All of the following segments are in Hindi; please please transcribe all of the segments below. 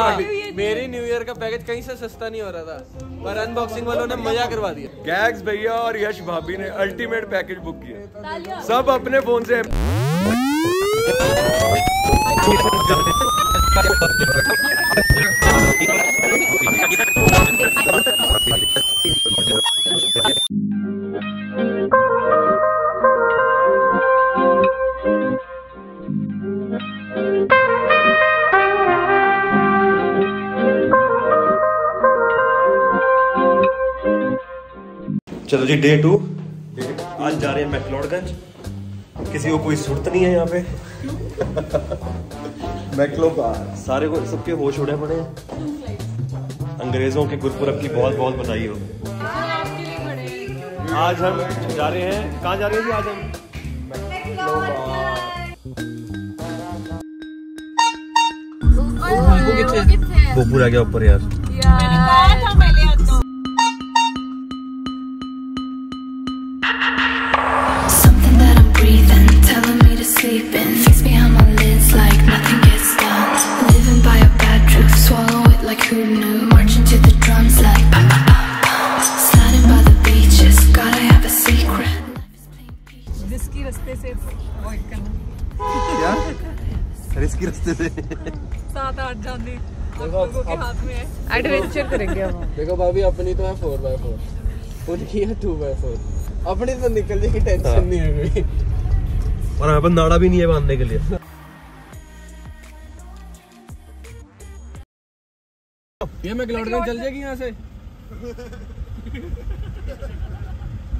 मेरी न्यू ईयर का पैकेज कहीं से सस्ता नहीं हो रहा था, पर अनबॉक्सिंग वालों ने मजा करवा दिया। गैग्स भैया और यश भाभी ने अल्टीमेट पैकेज बुक किया, सब अपने फोन से। चलो जी, डे 2। आज जा रहे हैं मैक्लोडगंज। किसी को कोई सुर्त नहीं है यहाँ पे। मैक्लो का सारे को सबके होश उड़े पड़े हैं। अंग्रेजों के गुरपुरब की बहुत बहुत बधाई हो। आज हम जा रहे हैं, कहाँ जा रहे हैं जी? आज हम गोपुर आ गया ऊपर यार। एडवेंचर करेंगे हम। देखो भाभी, अपनी तो है 4x4, उनकी है 2x4। अपनी तो निकलने की टेंशन नहीं है कोई, और यहाँ पर नाड़ा भी नहीं है बांधने के लिए। ये मैक्लोडगंज चल जाएगी यहाँ से।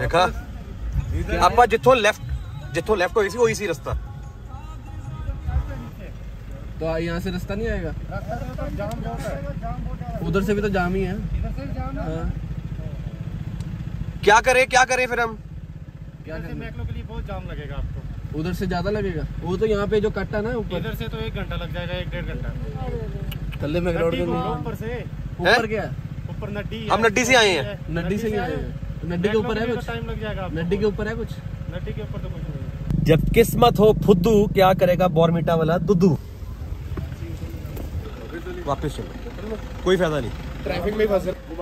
देखा आप जिथों लेफ्ट को इसी वो इसी रास्ता। तो यहाँ से रास्ता नहीं आएगा, उधर से भी तो जाम ही है। क्या करें फिर हम? क्या करें? मैक्लो के लिए बहुत जाम लगेगा आपको। उधर से ज्यादा लगेगा, वो तो यहाँ पे जो कट्टा ना ऊपर, इधर से तो 1 घंटा लग जाएगा, 1-1.5 घंटा। थल्ले में ऊपर से ऊपर क्या? ऊपर नड्डी। हम नड्डी से आए हैं। नड्डी से आए हैं। नड्डी के ऊपर है कुछ टाइम लग जाएगा। नड्डी के ऊपर है कुछ? नड्डी के ऊपर तो कुछ नहीं। जब किस्मत हो फुद्दू, क्या करेगा बॉर्मिटा वाला दुद्दू? वापस चलो, कोई फायदा नहीं। ट्रैफिक में फंस गए।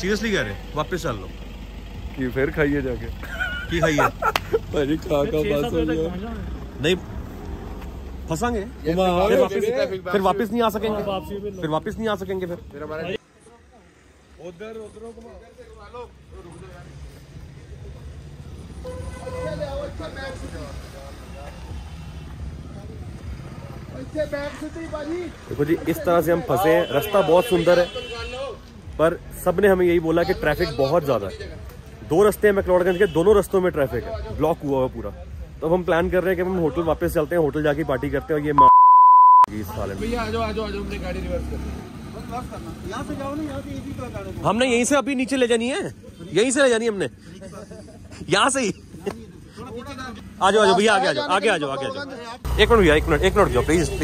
सीरियसली कह रहे, वापस चल लो। कि फिर खाइए जाके की खाइए भाई, खा का बात हो गया। नहीं फंसेंगे, फिर वापस नहीं आ सकेंगे, फिर हमारे उधर देखो जी, इस तरह से हम फंसे हैं। रास्ता बहुत सुंदर है, पर सबने हमें यही बोला कि ट्रैफिक बहुत ज़्यादा है। 2 रास्ते हैं मैक्लोडगंज के, दोनों रास्तों में ट्रैफिक है, ब्लॉक हुआ है पूरा। तो अब हम प्लान कर रहे हैं कि हम होटल वापस चलते हैं, होटल जाके पार्टी करते हैं। और ये हमने यहीं से अभी नीचे ले जानी है, हमने यहाँ से ही। आजो भैया, आगे आ जाओ। 1 मिनट भैया, एक मिनट जाओ प्लीज।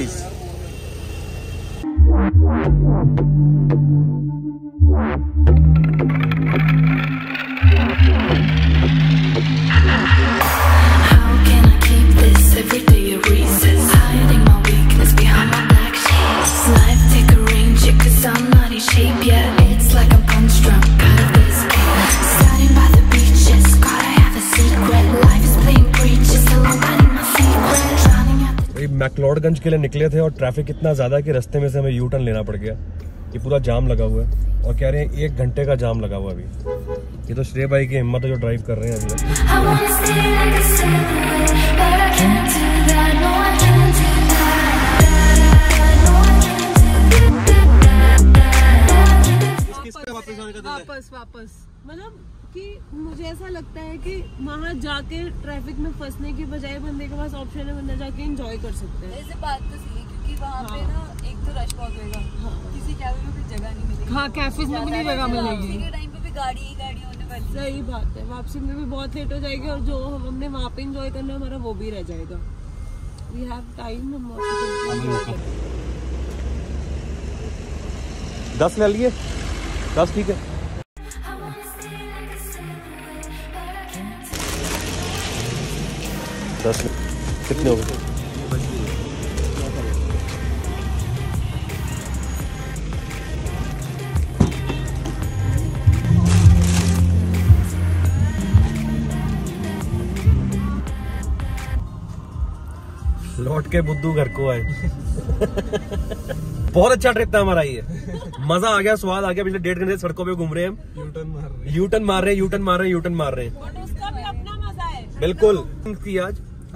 मैक्लोडगंज के लिए निकले थे और ट्रैफिक इतना ज़्यादा कि रास्ते में से हमें यू टर्न लेना पड़ गया। ये पूरा जाम लगा हुआ है और कह रहे हैं 1 घंटे का जाम लगा हुआ अभी। ये तो श्रेय भाई की हिम्मत है जो ड्राइव कर रहे हैं अभी। वापस मतलब कि मुझे ऐसा लगता है कि वहाँ जाके ट्रैफिक में फंसने की बजाय बंदे के पास ऑप्शन है, बंदा जाके एंजॉय कर सकता है। ऐसे बात तो सही, क्योंकि वहाँ पे ना एक तो रश बहुत होगा, किसी कैफे में भी जगह नहीं मिलेगी। हाँ, कैफेज में भी नहीं जगह मिलेगी। किसी के टाइम पे भी गाड़ी होने वाली। सही बात है, वापसी में भी बहुत लेट हो जाएगी और जो हमने वहाँ पे इंजॉय करना हमारा वो भी रह जाएगा। We have time. 10 ले लिए, 10 ठीक है। कितने हो गए? के बुद्धू घर को आए। बहुत अच्छा ट्रिप था हमारा ये, मजा आ गया, स्वाद आ गया। पिछले 1.5 घंटे से सड़कों पे घूम रहे हैं, यू टर्न मार रहे हैं। उसका भी अपना मजा है। बिल्कुल। आज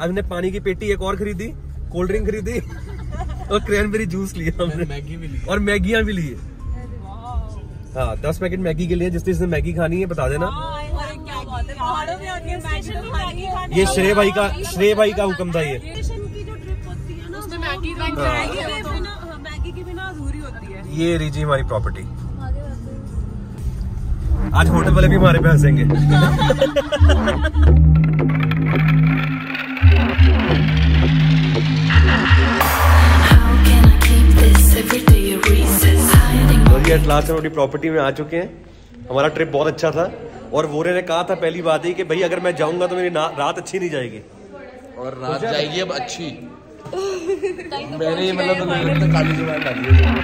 हमने पानी की पेटी एक और खरीदी, कोल्ड ड्रिंक खरीदी और क्रैनबेरी जूस लिया हमने, मैगी भी ली और मैगियाँ भी लिए। हाँ, 10 पैकेट मैगी के लिए। जिसने मैगी खानी है बता देना। ये श्रेय भाई का हुक्म था। ये रीजी हमारी प्रॉपर्टी। आज होटल वाले भी हमारे पे हंसेंगे। लास्ट में प्रॉपर्टी में आ चुके हैं। हमारा ट्रिप बहुत अच्छा था और वोरे ने कहा था पहली बात ही कि भाई अगर मैं जाऊंगा तो मेरी रात अच्छी नहीं जाएगी, और रात जाएगी अब अच्छी। मैंने मतलब काली जुबान डाली है। खाना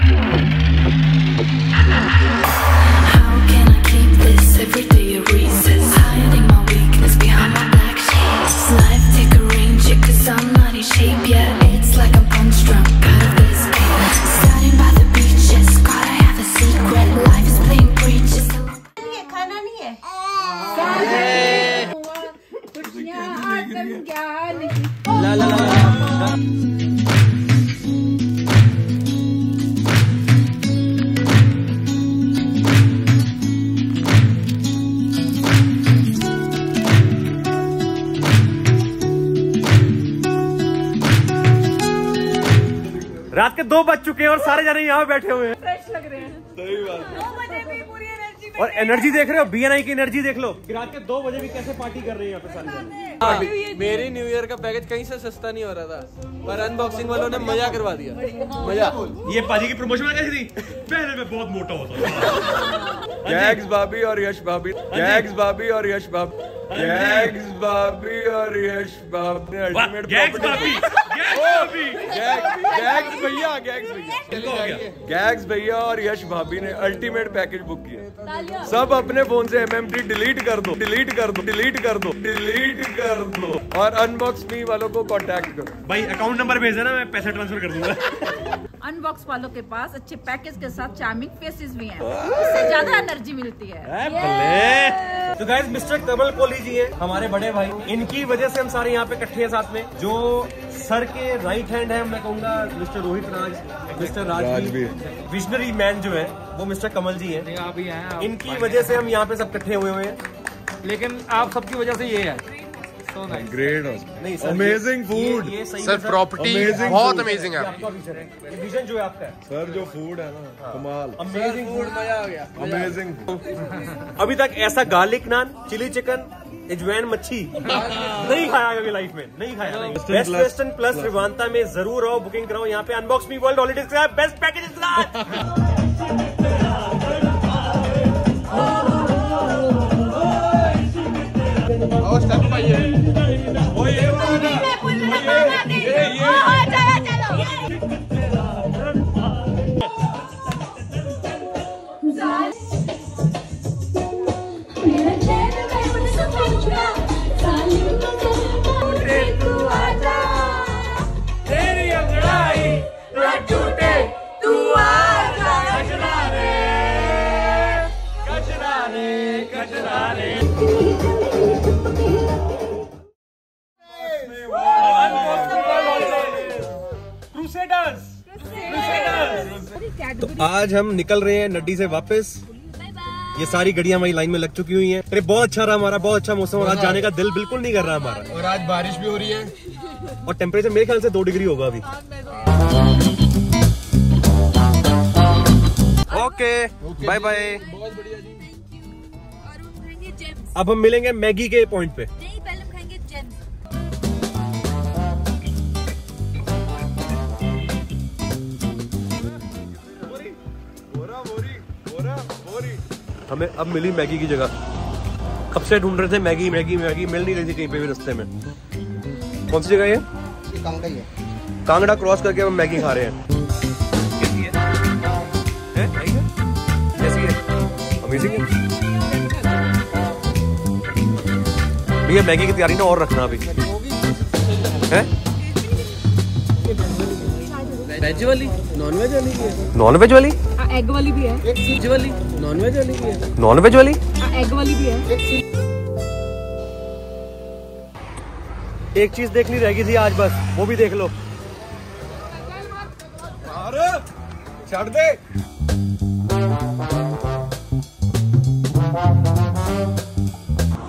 नहीं है ला ला ला। रात के 2 बज चुके हैं और सारे जने यहाँ बैठे हुए हैं। फ्रेश लग रहे हैं। सही बात। 2 बजे भी पूरी एनर्जी में। और एनर्जी देख रहे हो, BNI की एनर्जी देख लो। रात के 2 बजे भी कैसे पार्टी कर रहे हैं यहाँ पे सारे। मेरी न्यू ईयर का पैकेज कहीं से सस्ता नहीं हो रहा था, पर अनबॉक्सिंग वालों ने मजा करवा दिया। मजा। ये पाजी की प्रमोशन कैसी थी? पहले मैं बहुत मोटा होता था। गैग्स भैया और यश भाभी ने अल्टीमेट पैकेज बुक किया। सब अपने फोन से MMT डिलीट कर दो और अनबॉक्स मी वालों को कॉन्टेक्ट करो। भाई अकाउंट नंबर भेज देना, मैं पैसा ट्रांसफर कर दूंगा। अनबॉक्स वालों के पास अच्छे पैकेज के साथ चार्मिंग फेसेस भी हैं, इससे ज्यादा एनर्जी मिलती है। भले। तो गाइस मिस्टर कमल कोहली जी है हमारे बड़े भाई, इनकी वजह से हम सारे यहाँ पे इकट्ठे हैं। साथ में जो सर के राइट हैंड है, मैं कहूँगा mister Rohit Raj, mister Rajveer, visionary man जो है वो मिस्टर कमल जी है। आप ही हैं, इनकी वजह से हम यहाँ पे सब इकट्ठे हुए हुए हैं, लेकिन आप सबकी वजह से ये है। So nice. Great, नहीं sir, amazing food, sir property बहुत अमेजिंग है। विजन जो है आपका है सर, जो फूड है ना कमाल, अमेजिंग फूड, मजा आ गया, अमेजिंग। अभी तक ऐसा गार्लिक नान, चिली चिकन, अजवाइन मच्छी नहीं खाया कभी लाइफ में, नहीं खाया। बेस्ट वेस्टर्न प्लस रिवांता में जरूर आओ, बुकिंग कराओ यहाँ पे। अनबॉक्स मी वर्ल्ड हॉलीडेज का बेस्ट पैकेज। तो आज हम निकल रहे हैं नड्डी से वापस। ये सारी गड़ियां हमारी लाइन में लग चुकी हुई हैं। अरे बहुत अच्छा रहा हमारा, बहुत अच्छा मौसम, और आज जाने का दिल बिल्कुल नहीं कर रहा हमारा। और आज बारिश भी हो रही है और टेम्परेचर मेरे ख्याल से 2 डिग्री होगा अभी। Okay, bye bye. अब हम मिलेंगे मैगी के पॉइंट पे। हमें अब मिली मैगी की जगह। कब से ढूंढ रहे थे मैगी, मिल नहीं रही थी कहीं पे भी रास्ते में। कौन सी जगह ये? कांगड़ा क्रॉस करके हम मैगी खा रहे हैं। कैसी है? अमेजिंग है। भैया मैगी की तैयारी ना और रखना अभी है। वेज वाली, नॉन वेज वाली भी है, नॉन वेज वाली, एग वाली भी है, वेज वाली, नॉन वेज वाली भी है, नॉन वेज वाली, एग वाली भी है। एक चीज देखनी रहेगी थी आज, बस वो भी देख लो। अरे छोड़ दे।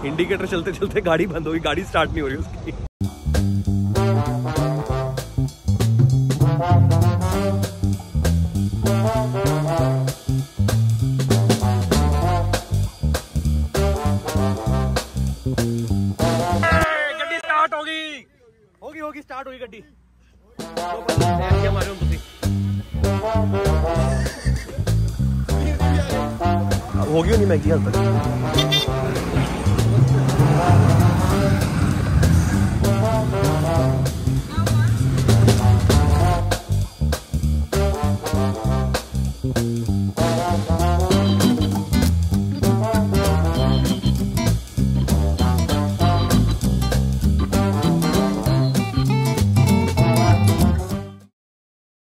इंडिकेटर चलते चलते गाड़ी बंद हो गई, गाड़ी स्टार्ट नहीं हो रही उसकी। स्टार्ट हुई गड्डी, हो गई नहीं मैगी हल तक।